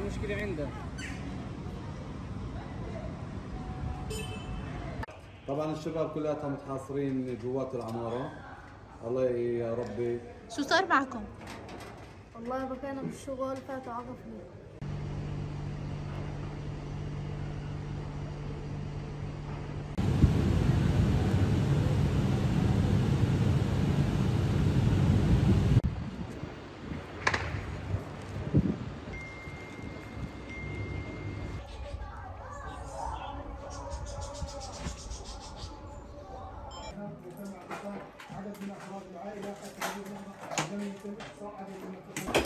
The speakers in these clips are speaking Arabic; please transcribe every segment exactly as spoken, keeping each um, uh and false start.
المشكلة عنده طبعا الشباب كلها متحاصرين جوات العمارة. الله يا ربي. شو صار معكم؟ والله بكينا بالشغل فاتوا عقفنا. عدد من أفراد العائلة حتى لم يتم إحصاء عدد من الأفراد.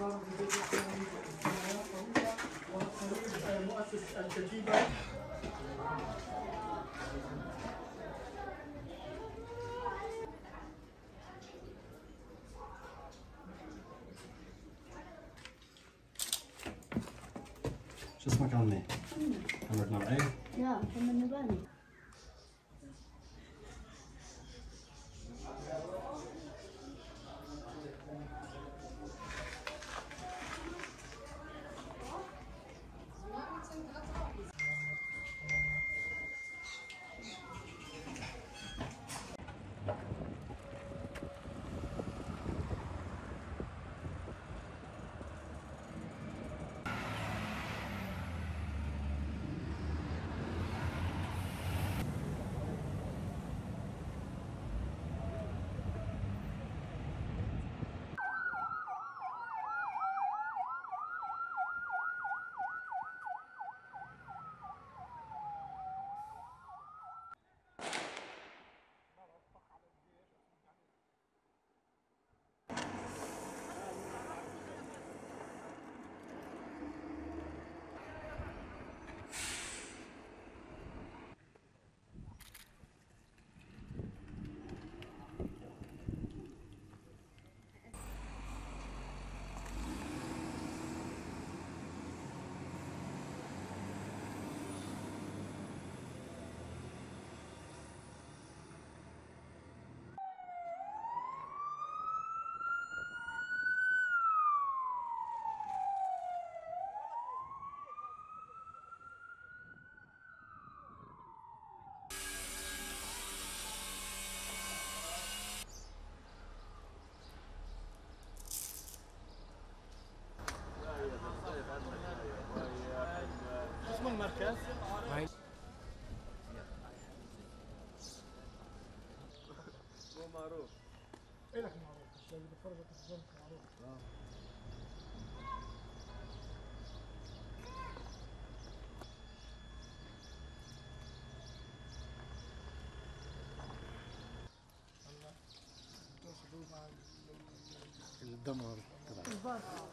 والد أجمع إسماعيل وهو صار في بيت الإسلامي الجمعية وهو صديق مؤسس الكتيبة. شو اسمك عمي؟ عمرك نوعي؟ لا، محمد نباني. مركز مو معروف. ايه لك معروف؟ اللي بتفرج التلفزيون معروف. هلا بدهم ياخذوه مع الدمار تبعه.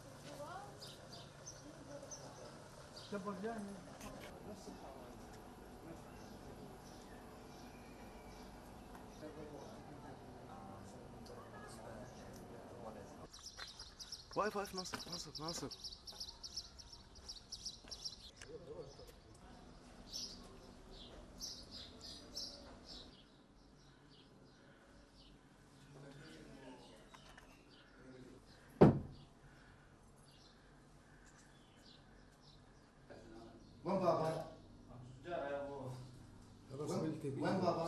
جبر جاني نفس الحوادث. واقف واقف ناصر ناصر ناصر. وين بابا؟ شجاع يا ابو. وين بابا؟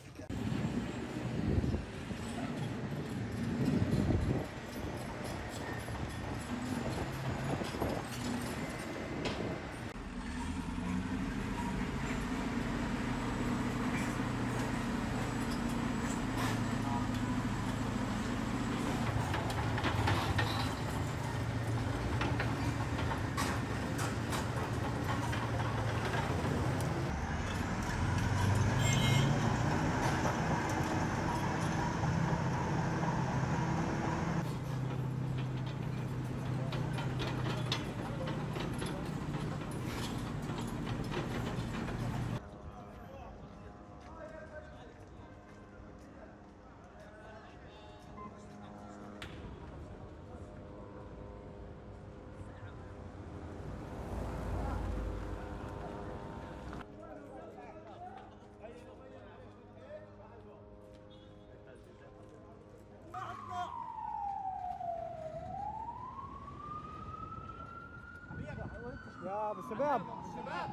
يا بالشباب الشباب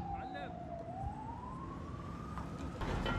معلم.